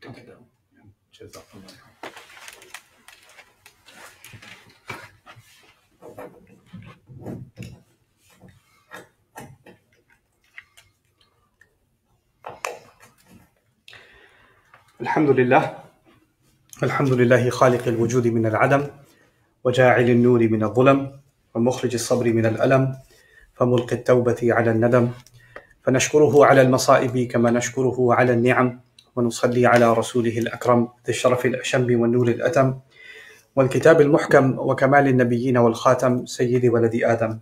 Don't get that one. Just off the mic. الحمد لله خالق الوجود من العدم، وجاعل النور من الظلم، ومخرج الصبر من الألم، فملقي التوبة على الندم. فنشكره على المصائب كما نشكره على النعم، ونصلي على رسوله الأكرم ذي الشرف الأشم والنور الأتم والكتاب المحكم وكمال النبيين والخاتم سيد ولد آدم،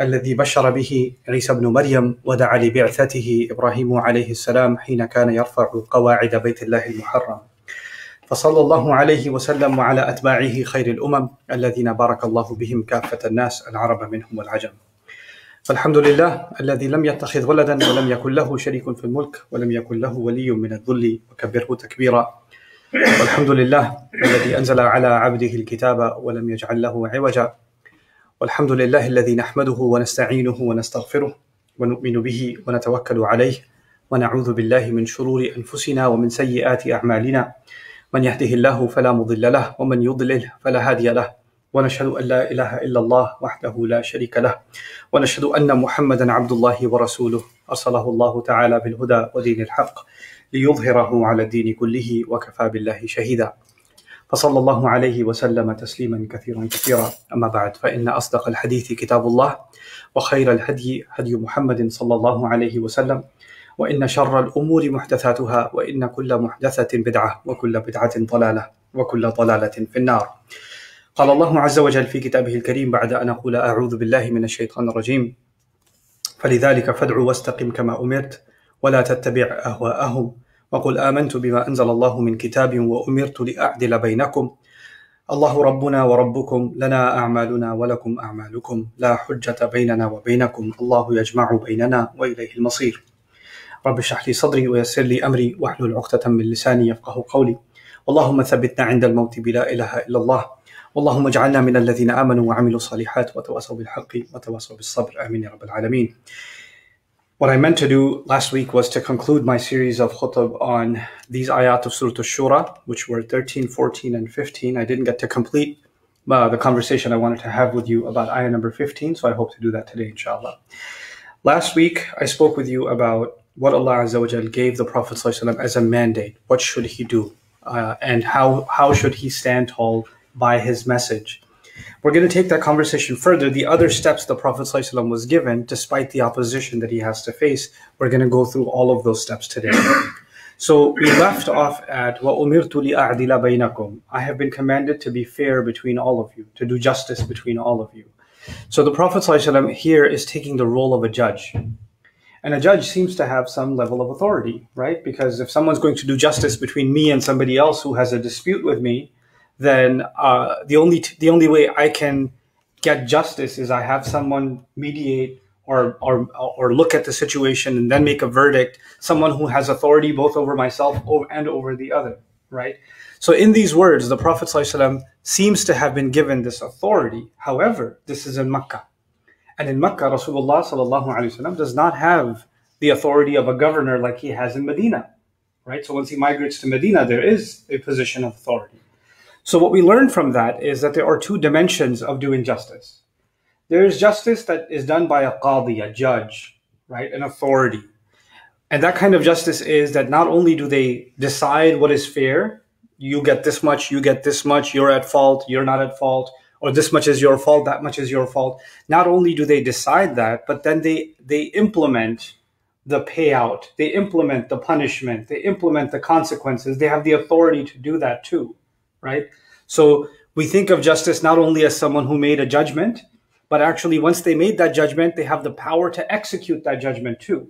الذي بشر به عيسى بن مريم ودعا لبعثته إبراهيم عليه السلام حين كان يرفع قواعد بيت الله المحرم، فصلى الله عليه وسلم وعلى أتباعه خير الأمم الذين بارك الله بهم كافة الناس العرب منهم والعجم. فالحمد لله الذي لم يتخذ ولدا ولم يكن له شريك في الملك ولم يكن له ولي من الذل، وكبره تكبيرا. والحمد لله الذي أنزل على عبده الكتاب ولم يجعل له عوجا. والحمد لله الذي نحمده ونستعينه ونستغفره ونؤمن به ونتوكل عليه ونعوذ بالله من شرور أنفسنا ومن سيئات أعمالنا، من يهده الله فلا مضل له ومن يضلل فلا هادي له، ونشهد أن لا إله إلا الله وحده لا شريك له، ونشهد أن محمدا عبد الله ورسوله أرسله الله تعالى بالهدى ودين الحق ليظهره على الدين كله وكفى بالله شهيدا، فصلى الله عليه وسلم تسليما كثيرا. أما بعد، فإن أصدق الحديث كتاب الله، وخير الهدي هدي محمد صلى الله عليه وسلم، وإن شر الأمور محدثاتها، وإن كل محدثة بدعة، وكل بدعة ضلالة، وكل ضلالة في النار. قال الله عز وجل في كتابه الكريم بعد أن أقول أعوذ بالله من الشيطان الرجيم: فلذلك فادع واستقم كما أمرت ولا تتبع أهواءهم وقل آمنت بما أنزل الله من كتاب وأمرت لأعدل بينكم الله ربنا وربكم لنا أعمالنا ولكم أعمالكم لا حجة بيننا وبينكم الله يجمع بيننا وإليه المصير. رب اشرح لي صدري ويسر لي أمري واحلل عقدة من لساني يفقه قولي، اللهم ثبتنا عند الموت بلا إله إلا الله، اللهم اجعلنا من الذين آمنوا وعملوا الصالحات وتواصوا بالحق وتواصوا بالصبر، آمين يا رب العالمين. What I meant to do last week was to conclude my series of khutab on these ayat of Surah Al-Shura, which were 13, 14, and 15. I didn't get to complete the conversation I wanted to have with you about ayah number 15, so I hope to do that today, inshallah. Last week, I spoke with you about what Allah Azza wa Jal gave the Prophet ﷺ as a mandate. What should he do? And how should he stand tall by his message? We're going to take that conversation further. The other steps the Prophet ﷺ was given, despite the opposition that he has to face, we're going to go through all of those steps today. So we left off at وَأُمِرْتُ لِأَعْدِلَ بَيْنَكُمْ. I have been commanded to be fair between all of you, to do justice between all of you. So the Prophet ﷺ here is taking the role of a judge. And a judge seems to have some level of authority, right? Because if someone's going to do justice between me and somebody else who has a dispute with me, then the only way I can get justice is I have someone mediate or look at the situation and then make a verdict, someone who has authority both over myself and over the other, right? So in these words, the Prophet ﷺ seems to have been given this authority. However, this is in Makkah. And in Makkah, Rasulullah ﷺ does not have the authority of a governor like he has in Medina, right? So once he migrates to Medina, there is a position of authority. So what we learn from that is that there are two dimensions of doing justice. There is justice that is done by a qadi, a judge, right, an authority. And that kind of justice is that not only do they decide what is fair, you get this much, you get this much, you're at fault, you're not at fault, or this much is your fault, that much is your fault. Not only do they decide that, but then they implement the payout, they implement the punishment, they implement the consequences, they have the authority to do that too. Right? So we think of justice not only as someone who made a judgment, but actually once they made that judgment, they have the power to execute that judgment too.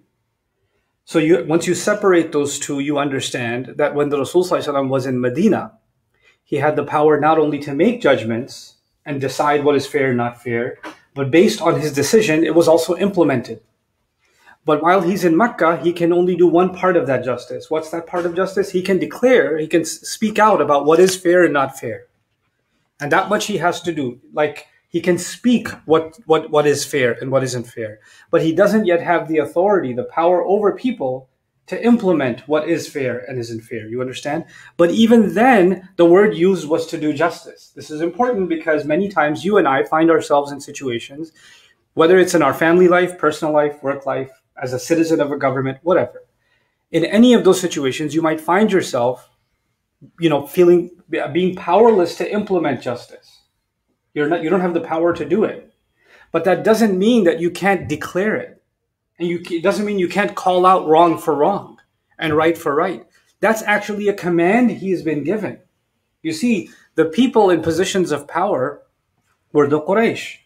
So once you separate those two, you understand that when the Rasul ﷺ was in Medina, he had the power not only to make judgments and decide what is fair and not fair, but based on his decision, it was also implemented. But while he's in Mecca, he can only do one part of that justice. What's that part of justice? He can declare, he can speak out about what is fair and not fair. And that much he has to do. Like, he can speak what is fair and what isn't fair. But he doesn't yet have the authority, the power over people to implement what is fair and isn't fair. You understand? But even then, the word used was to do justice. This is important because many times you and I find ourselves in situations, whether it's in our family life, personal life, work life, as a citizen of a government, whatever. In any of those situations, you might find yourself, you know, being powerless to implement justice. You don't have the power to do it. But that doesn't mean that you can't declare it. And it doesn't mean you can't call out wrong for wrong and right for right. That's actually a command he's been given. You see, the people in positions of power were the Quraysh.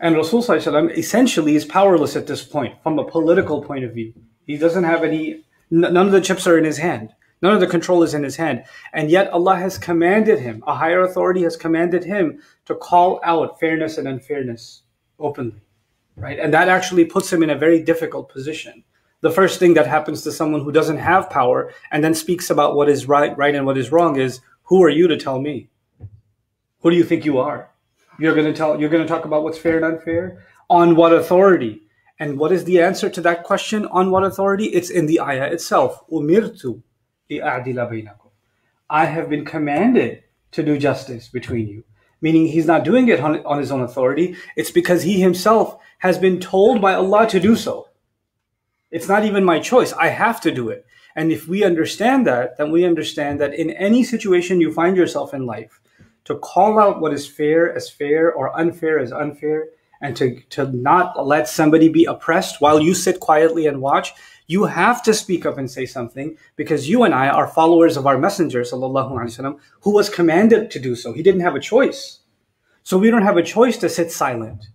And Rasul Sallallahu Alaihi Wasallam essentially is powerless at this point from a political point of view. He doesn't have any, none of the chips are in his hand. None of the control is in his hand. And yet Allah has commanded him, a higher authority has commanded him to call out fairness and unfairness openly. Right? And that actually puts him in a very difficult position. The first thing that happens to someone who doesn't have power and then speaks about what is right and what is wrong is, who are you to tell me? Who do you think you are? You're going to talk about what's fair and unfair? On what authority? And what is the answer to that question? On what authority? It's in the ayah itself. Umirtu li a'dila bainakum. I have been commanded to do justice between you. Meaning he's not doing it on his own authority. It's because he himself has been told by Allah to do so. It's not even my choice. I have to do it. And if we understand that, then we understand that in any situation you find yourself in life, to call out what is fair as fair or unfair as unfair, and to not let somebody be oppressed while you sit quietly and watch, you have to speak up and say something, because you and I are followers of our messenger, sallallahu alaihi wasallam, who was commanded to do so. He didn't have a choice. So we don't have a choice to sit silent.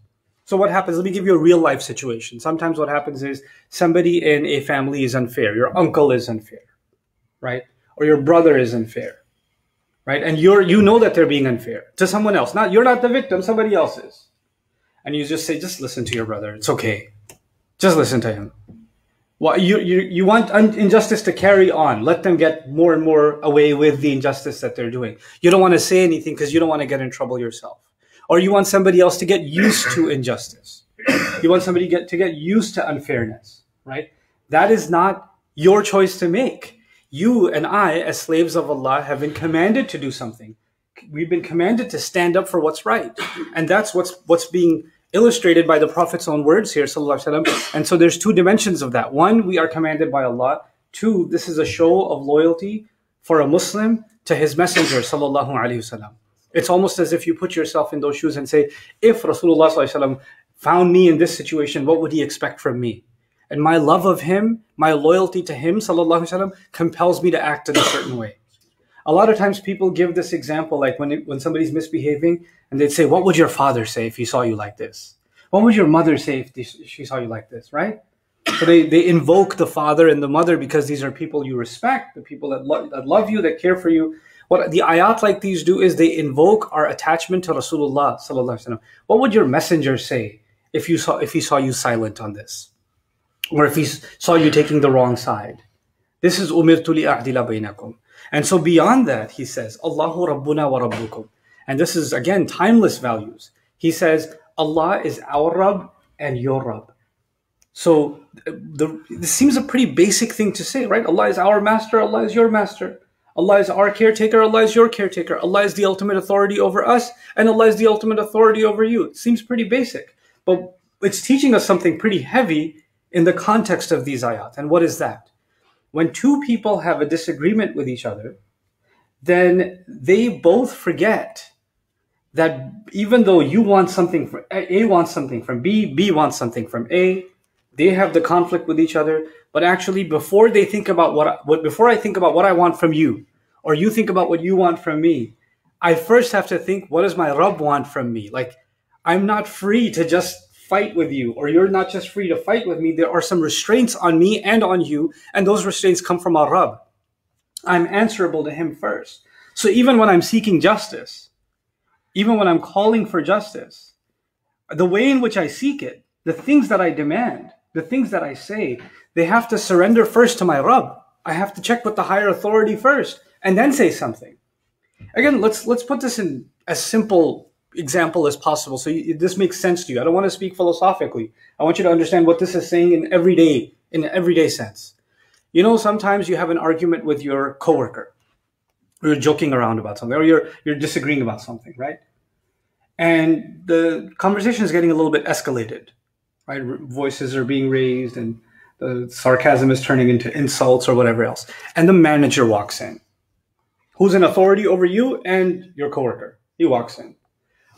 So what happens? Let me give you a real life situation. Sometimes what happens is somebody in a family is unfair. Your uncle is unfair, right? Or your brother is unfair, right? And you know that they're being unfair to someone else. You're not the victim, somebody else is. And you just say, just listen to your brother. It's okay. Just listen to him. Well, you want injustice to carry on. Let them get more and more away with the injustice that they're doing. You don't want to say anything because you don't want to get in trouble yourself. Or you want somebody else to get used to injustice. You want somebody to get used to unfairness, right? That is not your choice to make. You and I, as slaves of Allah, have been commanded to do something. We've been commanded to stand up for what's right. And that's what's being illustrated by the Prophet's own words here, sallallahu alaihi wasallam. And so there's two dimensions of that. One, we are commanded by Allah. Two, this is a show of loyalty for a Muslim to his messenger, sallallahu alaihi wasallam. It's almost as if you put yourself in those shoes and say, if Rasulullah sallallahu alaihi wasallam found me in this situation, what would he expect from me? And my love of him, my loyalty to him, sallallahu alaihi wasallam, compels me to act in a certain way. A lot of times people give this example, like when somebody's misbehaving, and they'd say, what would your father say if he saw you like this? What would your mother say if she saw you like this, right? So they invoke the father and the mother because these are people you respect, the people that love you, that care for you. What the ayat like these do is they invoke our attachment to Rasulullah sallallahu alaihi wasallam. What would your messenger say if he saw you silent on this? Or if he saw you taking the wrong side? This is umirtu li a'dila bainakum. And so beyond that, he says, Allahu Rabbuna wa Rabbukum. And this is, again, timeless values. He says, Allah is our Rabb and your Rabb. So this seems a pretty basic thing to say, right? Allah is our master. Allah is your master. Allah is our caretaker. Allah is your caretaker. Allah is the ultimate authority over us. And Allah is the ultimate authority over you. It seems pretty basic. But it's teaching us something pretty heavy in the context of these ayat. And what is that? When two people have a disagreement with each other, then they both forget that even though you want something from A wants something from B, B wants something from A, they have the conflict with each other. But actually, before I think about what I want from you, or you think about what you want from me, I first have to think, what does my Rabb want from me? Like, I'm not free to just fight with you, or you're not just free to fight with me. There are some restraints on me and on you, and those restraints come from our Rabb. I'm answerable to him first. So even when I'm seeking justice, even when I'm calling for justice, the way in which I seek it, the things that I demand, the things that I say, they have to surrender first to my Rabb. I have to check with the higher authority first and then say something. Again, let's put this in a simple example as possible, so this makes sense to you. I don't want to speak philosophically. I want you to understand what this is saying in everyday sense. You know, sometimes you have an argument with your coworker, or you're joking around about something, or you're disagreeing about something, right? And the conversation is getting a little bit escalated, right? Voices are being raised and the sarcasm is turning into insults or whatever else. And the manager walks in, who's an authority over you and your coworker. He walks in.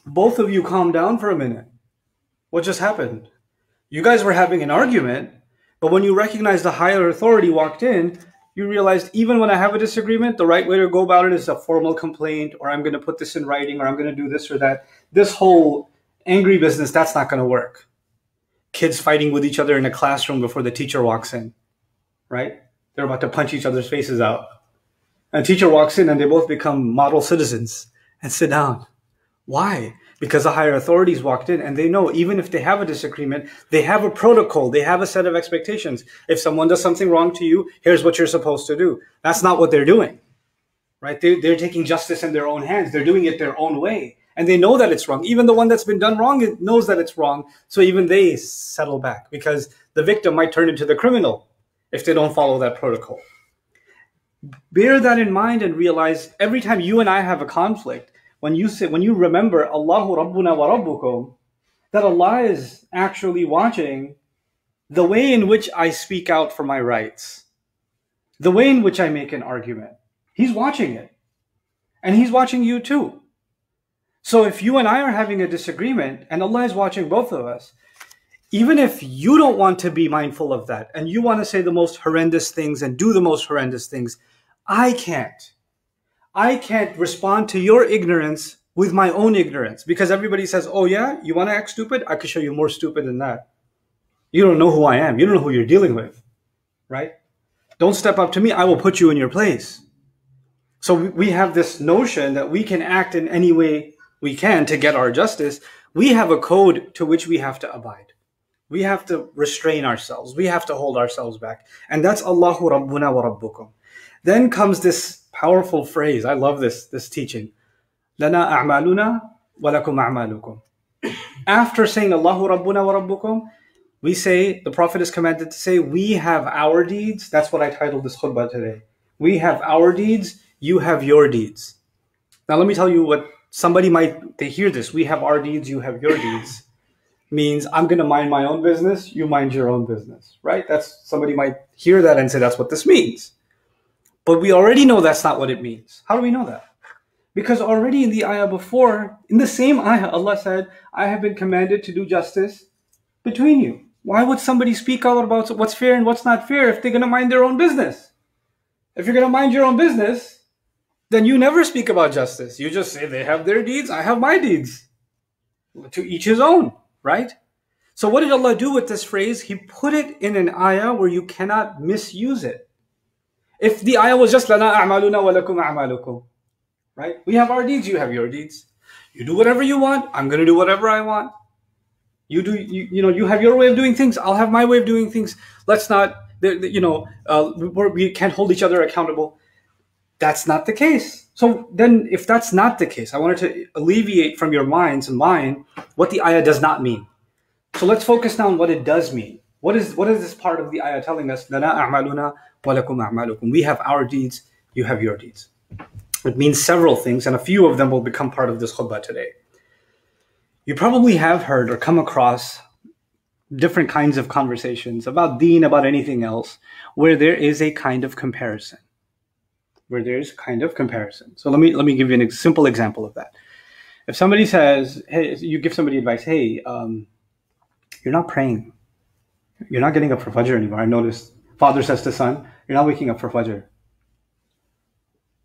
Both of you calm down for a minute. What just happened? You guys were having an argument, but when you recognize the higher authority walked in, you realized even when I have a disagreement, the right way to go about it is a formal complaint, or I'm going to put this in writing, or I'm going to do this or that. This whole angry business, that's not going to work. Kids fighting with each other in a classroom before the teacher walks in, right? They're about to punch each other's faces out. And teacher walks in and they both become model citizens and sit down. Why? Because the higher authorities walked in and they know even if they have a disagreement, they have a protocol, they have a set of expectations. If someone does something wrong to you, here's what you're supposed to do. That's not what they're doing, right? They're taking justice in their own hands. They're doing it their own way. And they know that it's wrong. Even the one that's been done wrong, it knows that it's wrong. So even they settle back because the victim might turn into the criminal if they don't follow that protocol. Bear that in mind and realize every time you and I have a conflict, when you remember Allahu Rabbuna wa Rabbukum, that Allah is actually watching the way in which I speak out for my rights, the way in which I make an argument. He's watching it. And He's watching you too. So if you and I are having a disagreement and Allah is watching both of us, even if you don't want to be mindful of that and you want to say the most horrendous things and do the most horrendous things, I can't. I can't respond to your ignorance with my own ignorance, because everybody says, oh yeah, you want to act stupid? I could show you more stupid than that. You don't know who I am. You don't know who you're dealing with, right? Don't step up to me. I will put you in your place. So we have this notion that we can act in any way we can to get our justice. We have a code to which we have to abide. We have to restrain ourselves. We have to hold ourselves back. And that's Allahu Rabbuna wa Rabbukum. Then comes this powerful phrase. I love this teaching. Lana a'maluna wa lakum a'malukum. After saying Allahu Rabbuna wa Rabbukum, we say, the Prophet is commanded to say, we have our deeds. That's what I titled this khutbah today. We have our deeds. You have your deeds. Now let me tell you what somebody might, they hear this. We have our deeds. You have your deeds. Means I'm going to mind my own business, you mind your own business, right? That's, somebody might hear that and say that's what this means. But we already know that's not what it means. How do we know that? Because already in the ayah before, in the same ayah, Allah said, I have been commanded to do justice between you. Why would somebody speak out about what's fair and what's not fair if they're going to mind their own business? If you're going to mind your own business, then you never speak about justice. You just say they have their deeds, I have my deeds. To each his own. Right? So what did Allah do with this phrase? He put it in an ayah where you cannot misuse it. If the ayah was just لَنَا أَعْمَالُنَا وَلَكُمْ أَعْمَالُكُمْ, right? We have our deeds, you have your deeds. You do whatever you want, I'm going to do whatever I want. You have your way of doing things, I'll have my way of doing things. Let's not, we can't hold each other accountable. That's not the case. So then if that's not the case, I wanted to alleviate from your minds and mine what the ayah does not mean. So let's focus now on what it does mean. What is this part of the ayah telling us? لَنَا أَعْمَالُنَا وَلَكُمْ أَعْمَالُكُمْ. We have our deeds, you have your deeds. It means several things, and a few of them will become part of this khutbah today. You probably have heard or come across different kinds of conversations about deen, about anything else, where there is a kind of comparison. Where there's kind of comparison. So let me give you a simple example of that. If somebody says, hey, you give somebody advice, hey, you're not praying. You're not getting up for Fajr anymore. I noticed father says to son, you're not waking up for Fajr.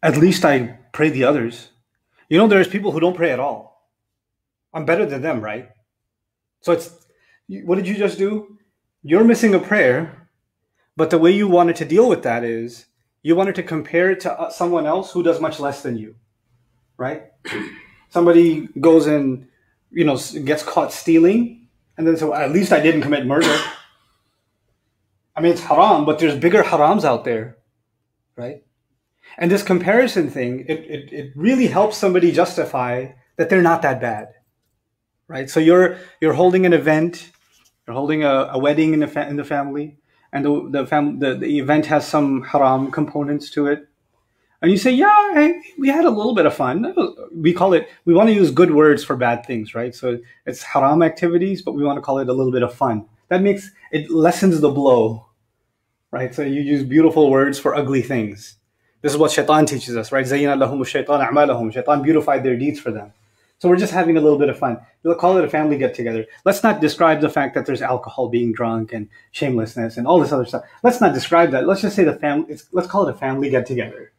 At least I pray the others. You know, there's people who don't pray at all. I'm better than them, right? So it's, what did you just do? You're missing a prayer, but the way you wanted to deal with that is, you wanted to compare it to someone else who does much less than you, right? Somebody goes and, gets caught stealing, and then so at least I didn't commit murder. I mean, it's haram, but there's bigger harams out there, right? And this comparison thing, it really helps somebody justify that they're not that bad, right? So you're holding an event, you're holding a wedding in the family, and the event has some haram components to it, and you say, yeah, hey, we had a little bit of fun. We call it, we want to use good words for bad things, right? So it's haram activities, but we want to call it a little bit of fun. That makes, it lessens the blow, right? So you use beautiful words for ugly things. This is what shaitan teaches us, right? Zayyana lahumu shaitan a'malahum. Shaitan beautified their deeds for them. So we're just having a little bit of fun. We'll call it a family get-together. Let's not describe the fact that there's alcohol being drunk and shamelessness and all this other stuff. Let's not describe that. Let's just say the family, let's call it a family get-together.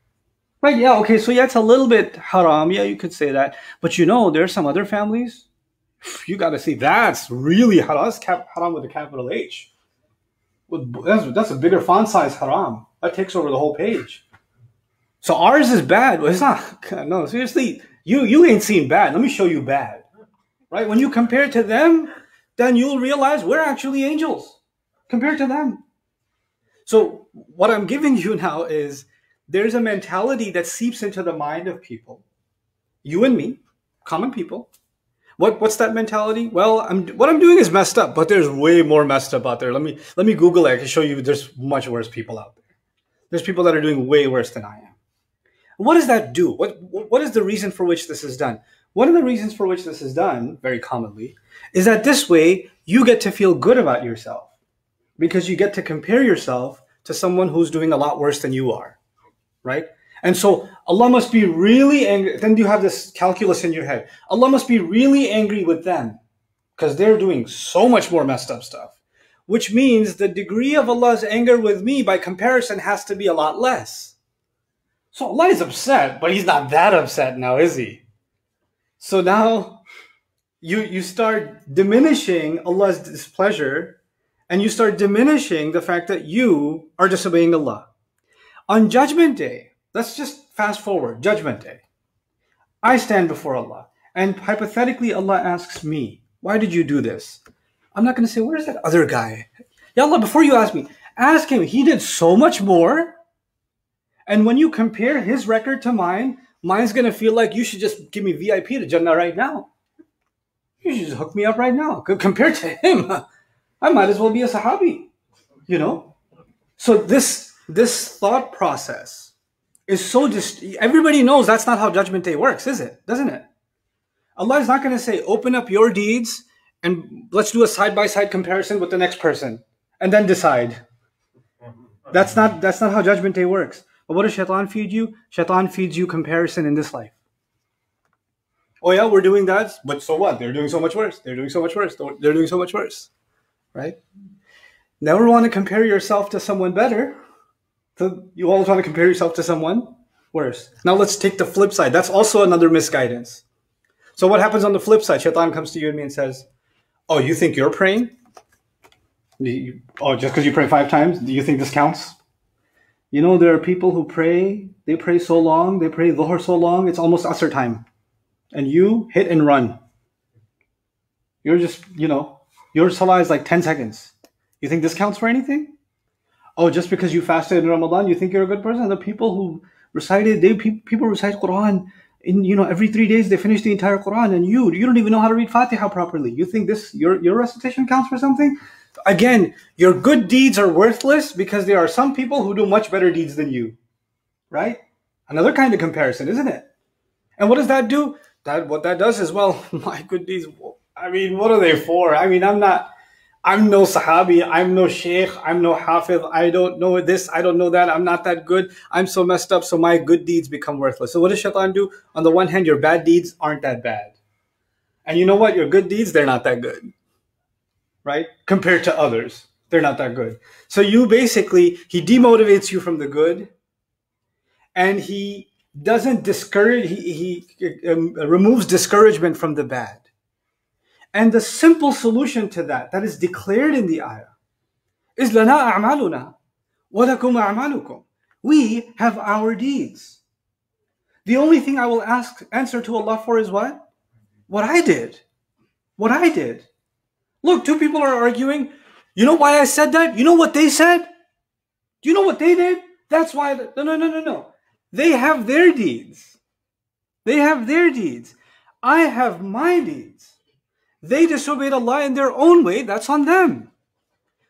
Right, yeah, okay, so yeah, it's a little bit haram. Yeah, you could say that. But you know, there are some other families, you got to say, that's really haram. That's haram with a capital H. That's a bigger font size haram. That takes over the whole page. So ours is bad. Well, it's not, no, seriously. You ain't seen bad. Let me show you bad, right? When you compare to them, then you'll realize we're actually angels compared to them. So what I'm giving you now is there's a mentality that seeps into the mind of people, you and me, common people. What's that mentality? Well, what I'm doing is messed up, but there's way more messed up out there. Let me Google it. I can show you there's much worse people out there. There's people that are doing way worse than I am. What does that do? What is the reason for which this is done? One of the reasons for which this is done, very commonly, is that this way you get to feel good about yourself because you get to compare yourself to someone who's doing a lot worse than you are, right? And so Allah must be really angry. Then you have this calculus in your head. Allah must be really angry with them because they're doing so much more messed up stuff, which means the degree of Allah's anger with me by comparison has to be a lot less. So Allah is upset, but he's not that upset now, is he? So now you start diminishing Allah's displeasure and you start diminishing the fact that you are disobeying Allah. On Judgment Day, let's just fast forward, Judgment Day. I stand before Allah and hypothetically Allah asks me, why did you do this? I'm not going to say, where's that other guy? Ya Allah, before you ask me, ask him, he did so much more. And when you compare his record to mine, mine's going to feel like you should just give me VIP to Jannah right now. You should just hook me up right now. Compared to him, I might as well be a Sahabi, you know? So this thought process is so everybody knows that's not how Judgment Day works, is it? Doesn't it? Allah is not going to say, open up your deeds and let's do a side-by-side comparison with the next person and then decide. That's not how Judgment Day works. But what does shaitan feed you? Shaitan feeds you comparison in this life. Oh yeah, we're doing that, but so what? They're doing so much worse. They're doing so much worse. They're doing so much worse, right? Never want to compare yourself to someone better. So you always want to compare yourself to someone worse. Now let's take the flip side. That's also another misguidance. So what happens on the flip side? Shaitan comes to you and me and says, oh, you think you're praying? Oh, just because you pray 5 times, do you think this counts? You know, there are people who pray, they pray so long, they pray dhuhr so long, it's almost asr time. And you hit and run. You're just, you know, your salah is like 10 seconds. You think this counts for anything? Oh, just because you fasted in Ramadan, you think you're a good person? The people who recited, people recite Quran, you know, every 3 days they finish the entire Quran, and you don't even know how to read Fatiha properly. You think this, your recitation counts for something? Again, your good deeds are worthless because there are some people who do much better deeds than you, right? Another kind of comparison, isn't it? And what does that do? What that does is, well, my good deeds, I mean, what are they for? I mean, I'm no Sahabi, I'm no Sheikh, I'm no Hafiz, I don't know this, I don't know that, I'm not that good, I'm so messed up, so my good deeds become worthless. So what does shaitan do? On the one hand, your bad deeds aren't that bad. And you know what? Your good deeds, they're not that good. Right? Compared to others, they're not that good. So you basically, he demotivates you from the good, and he doesn't discourage, he removes discouragement from the bad. And the simple solution to that is declared in the ayah, is لَنَا أَعْمَالُنَا وَلَكُمْ أَعْمَالُكُمْ. We have our deeds. The only thing I will answer to Allah for is what? What I did. What I did. Look, 2 people are arguing. You know why I said that? You know what they said? Do you know what they did? That's why. No. They have their deeds. They have their deeds. I have my deeds. They disobeyed Allah in their own way. That's on them.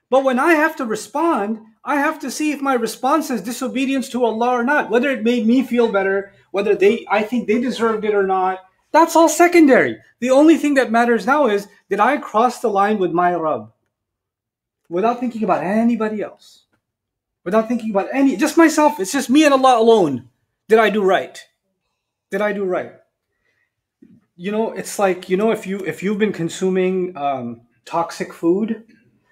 But when I have to respond, I have to see if my response is disobedience to Allah or not, whether it made me feel better, whether I think they deserved it or not. That's all secondary. The only thing that matters now is, did I cross the line with my Rabb? Without thinking about anybody else. Without thinking about just myself. It's just me and Allah alone. Did I do right? Did I do right? You know, it's like, you know, if you've been consuming toxic food,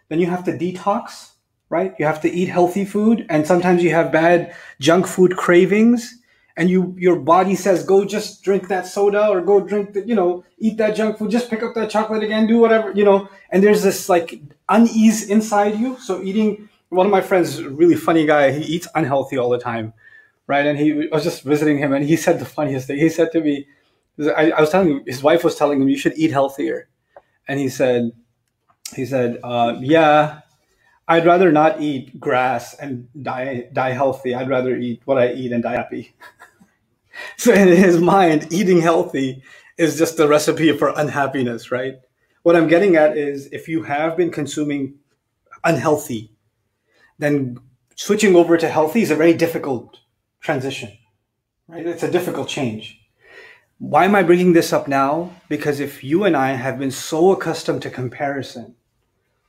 then you have to detox, right? You have to eat healthy food, and sometimes you have bad junk food cravings, and your body says, go just drink that soda, or go drink the, you know, eat that junk food, just pick up that chocolate again, do whatever, you know, and there's this like unease inside you. So eating, one of my friends, really funny guy, he eats unhealthy all the time, right? And I was just visiting him, and he said the funniest thing. He said to me, I was telling him, his wife was telling him, you should eat healthier. And he said, yeah, I'd rather not eat grass and die healthy. I'd rather eat what I eat and die happy. So in his mind, eating healthy is just the recipe for unhappiness, right? What I'm getting at is, if you have been consuming unhealthy, then switching over to healthy is a very difficult transition, right? It's a difficult change. Why am I bringing this up now? Because if you and I have been so accustomed to comparison,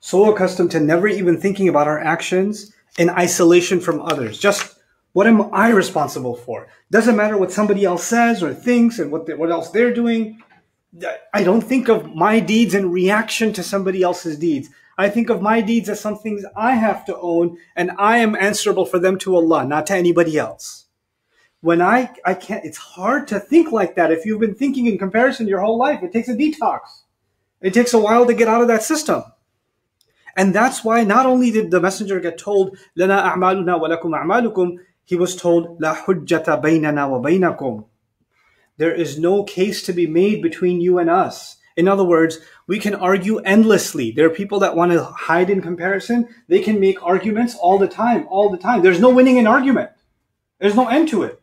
so accustomed to never even thinking about our actions in isolation from others, just what am I responsible for? Doesn't matter what somebody else says or thinks and what else they're doing. I don't think of my deeds in reaction to somebody else's deeds. I think of my deeds as some things I have to own, and I am answerable for them to Allah, not to anybody else. When I can't, it's hard to think like that. If you've been thinking in comparison your whole life, it takes a detox. It takes a while to get out of that system. And that's why not only did the messenger get told, لَنَا أَعْمَالُنَا وَلَكُمْ أَعْمَالُكُمْ, he was told, لَا حُجَّةَ بَيْنَنَا وَبَيْنَكُمْ. There is no case to be made between you and us. In other words, we can argue endlessly. There are people that want to hide in comparison. They can make arguments all the time, all the time. There's no winning an argument. There's no end to it.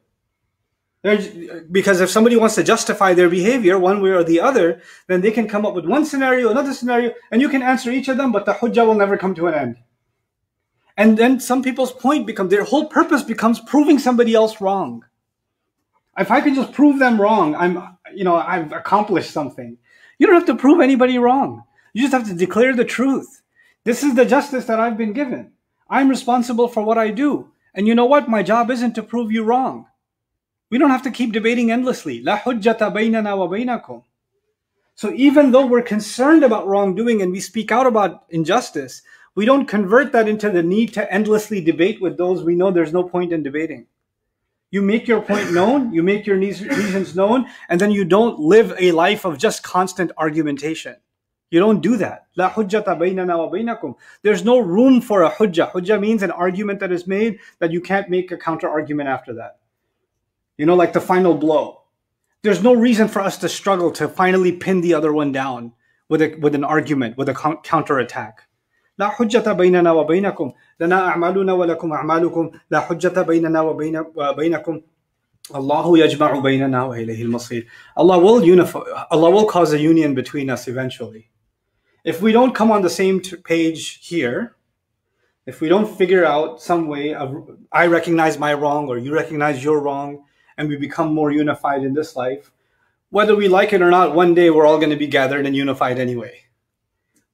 Because if somebody wants to justify their behavior one way or the other, then they can come up with one scenario, another scenario, and you can answer each of them, but the hujjah will never come to an end. And then some people's point becomes, their whole purpose becomes proving somebody else wrong. If I can just prove them wrong, I've accomplished something. You don't have to prove anybody wrong. You just have to declare the truth. This is the justice that I've been given. I'm responsible for what I do. And you know what? My job isn't to prove you wrong. We don't have to keep debating endlessly. لَا حُجَّةَ بَيْنَنَا وَبَيْنَكُمْ. So even though we're concerned about wrongdoing and we speak out about injustice, we don't convert that into the need to endlessly debate with those we know there's no point in debating. You make your point known, you make your reasons known, and then you don't live a life of just constant argumentation. You don't do that. لَا حُجَّةَ بَيْنَنَا وَبَيْنَكُمْ. There's no room for a hujjah. Hujjah means an argument that is made that you can't make a counter-argument after that. You know, like the final blow. There's no reason for us to struggle to finally pin the other one down with an argument, with a counterattack. لَا حُجَّةَ بَيْنَنَا وَبَيْنَكُمْ لَنَا أَعْمَالُنَا وَلَكُمْ أَعْمَالُكُمْ لَا حُجَّةَ بَيْنَنَا وَبَيْنَكُمْ اللَّهُ يَجْمَعُ بَيْنَنَا وَإِلَيْهِ الْمَصِيرُ. Allah will cause a union between us eventually. If we don't come on the same page here, if we don't figure out some way of, I recognize my wrong or you recognize your wrong, and we become more unified in this life, whether we like it or not, one day we're all going to be gathered and unified anyway.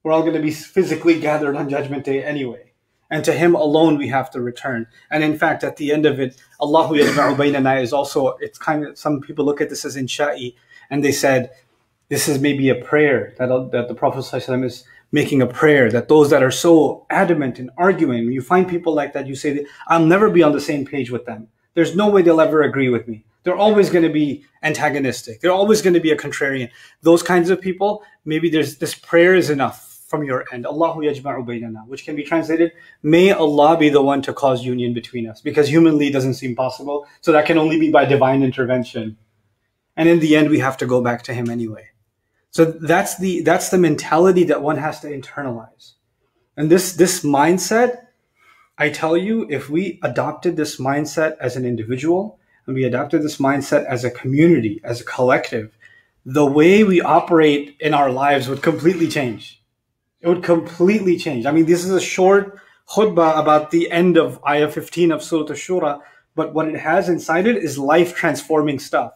We're all going to be physically gathered on Judgment Day anyway. And to Him alone we have to return. And in fact, at the end of it, Allahu yajma'u baynana is also, it's kind of, some people look at this as insha'i, and they said, this is maybe a prayer that the Prophet ﷺ is making, a prayer that those that are so adamant in arguing, when you find people like that, you say, I'll never be on the same page with them. There's no way they'll ever agree with me. They're always going to be antagonistic. They're always going to be a contrarian. Those kinds of people, maybe there's this prayer is enough from your end. Allahu yajma'u baynana, which can be translated, may Allah be the one to cause union between us, because humanly doesn't seem possible. So that can only be by divine intervention. And in the end, we have to go back to Him anyway. So that's the mentality that one has to internalize. And this mindset, I tell you, if we adopted this mindset as an individual and we adopted this mindset as a community, as a collective, the way we operate in our lives would completely change. It would completely change. I mean, this is a short khutbah about the end of ayah 15 of Surah Ash-Shura, but what it has inside it is life-transforming stuff.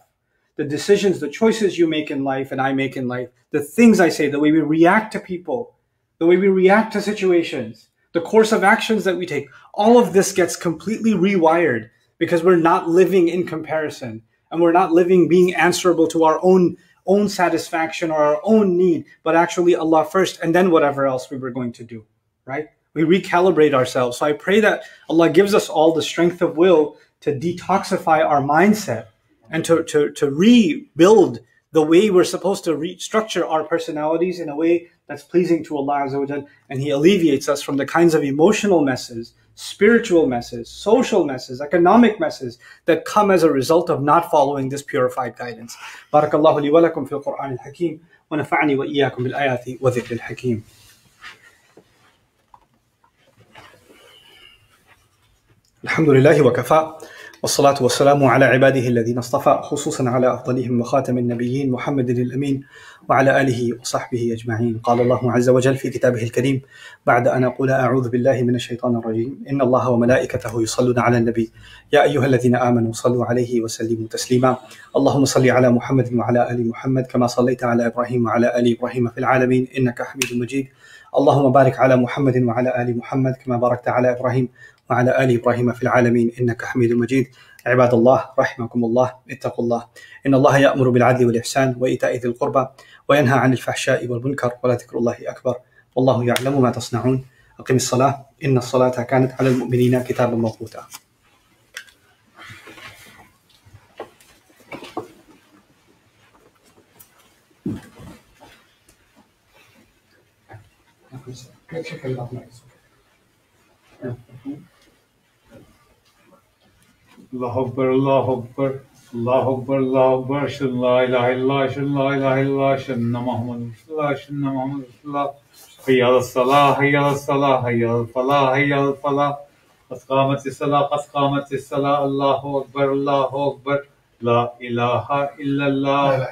The decisions, the choices you make in life and I make in life, the things I say, the way we react to people, the way we react to situations, the course of actions that we take, all of this gets completely rewired because we're not living in comparison and we're not living being answerable to our own satisfaction or our own need, but actually Allah first and then whatever else we were going to do, right? We recalibrate ourselves. So I pray that Allah gives us all the strength of will to detoxify our mindset and to rebuild the way we're supposed to restructure our personalities in a way that's pleasing to Allah Azza wa Jal. And He alleviates us from the kinds of emotional messes, spiritual messes, social messes, economic messes that come as a result of not following this purified guidance. Barakallahu li wa lakum fil Quran al-Hakim wa nafa'ani wa iyyakum bil ayati wa dhikril hakim. Alhamdulillahi wa kafa. والصلاة والسلام على عباده الذين اصطفى خصوصا على أفضلهم وخاتم النبيين محمد الأمين وعلى آله وصحبه أجمعين. قال الله عز وجل في كتابه الكريم بعد أن أقول أعوذ بالله من الشيطان الرجيم إن الله وملائكته يصلون على النبي يا أيها الذين آمنوا صلوا عليه وسلموا تسليما اللهم صل على محمد وعلى آل محمد كما صليت على إبراهيم وعلى آل إبراهيم في العالمين إنك حميد مجيد اللهم بارك على محمد وعلى آل محمد كما باركت على إبراهيم وعلى آل إبراهيم في العالمين إنك حميد مجيد. عباد الله رحمكم الله اتقوا الله إن الله يأمر بالعدل والإحسان وإيتاء ذي القربى وينهى عن الفحشاء والمنكر ولذكر الله أكبر والله يعلم ما تصنعون. أقم الصلاة إن الصلاة كانت على المؤمنين كتابا موقوتا. الله أكبر الله أكبر الله أكبر الله أكبر أشهد أن لا إله إلا الله أشهد أن لا إله إلا الله أشهد أن محمدا رسول الله أشهد أن محمدا رسول الله حي على الصلاة حي على الصلاة حي على الفلاح حي على الفلاح قد قامت الصلاة قد قامت الصلاة الله أكبر الله أكبر لا إله إلا الله.